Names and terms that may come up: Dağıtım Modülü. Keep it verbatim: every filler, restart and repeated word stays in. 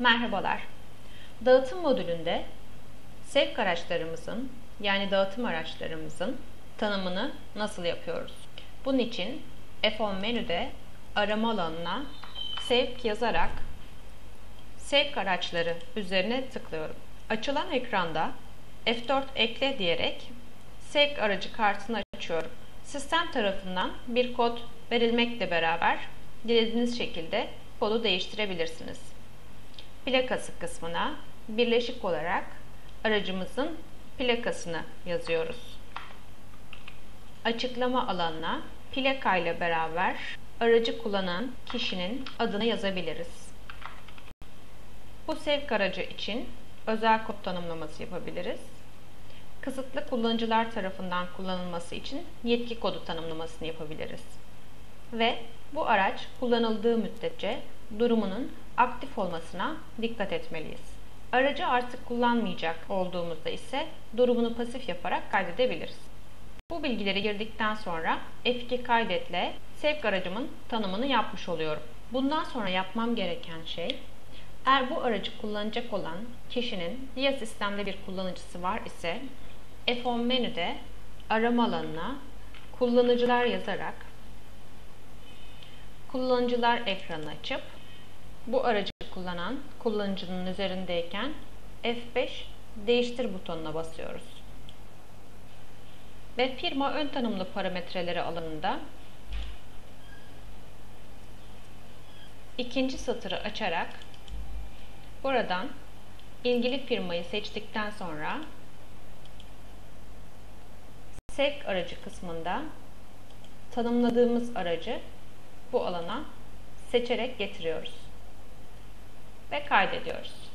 Merhabalar. Dağıtım modülünde sevk araçlarımızın yani dağıtım araçlarımızın tanımını nasıl yapıyoruz? Bunun için F on menüde arama alanına sevk yazarak sevk araçları üzerine tıklıyorum. Açılan ekranda F dört ekle diyerek sevk aracı kartını açıyorum. Sistem tarafından bir kod verilmekle beraber dilediğiniz şekilde kodu değiştirebilirsiniz. Plakası kısmına birleşik olarak aracımızın plakasını yazıyoruz. Açıklama alanına plakayla beraber aracı kullanan kişinin adını yazabiliriz. Bu sevk aracı için özel kod tanımlaması yapabiliriz. Kısıtlı kullanıcılar tarafından kullanılması için yetki kodu tanımlamasını yapabiliriz. Ve bu araç kullanıldığı müddetçe durumunun aktif olmasına dikkat etmeliyiz. Aracı artık kullanmayacak olduğumuzda ise durumunu pasif yaparak kaydedebiliriz. Bu bilgileri girdikten sonra F iki kaydetle sevk aracımın tanımını yapmış oluyorum. Bundan sonra yapmam gereken şey, eğer bu aracı kullanacak olan kişinin diğer sistemde bir kullanıcısı var ise F on menüde arama alanına kullanıcılar yazarak kullanıcılar ekranını açıp bu aracı kullanan kullanıcının üzerindeyken F beş değiştir butonuna basıyoruz. Ve firma ön tanımlı parametreleri alanında ikinci satırı açarak buradan ilgili firmayı seçtikten sonra sevk aracı kısmında tanımladığımız aracı bu alana seçerek getiriyoruz ve kaydediyoruz.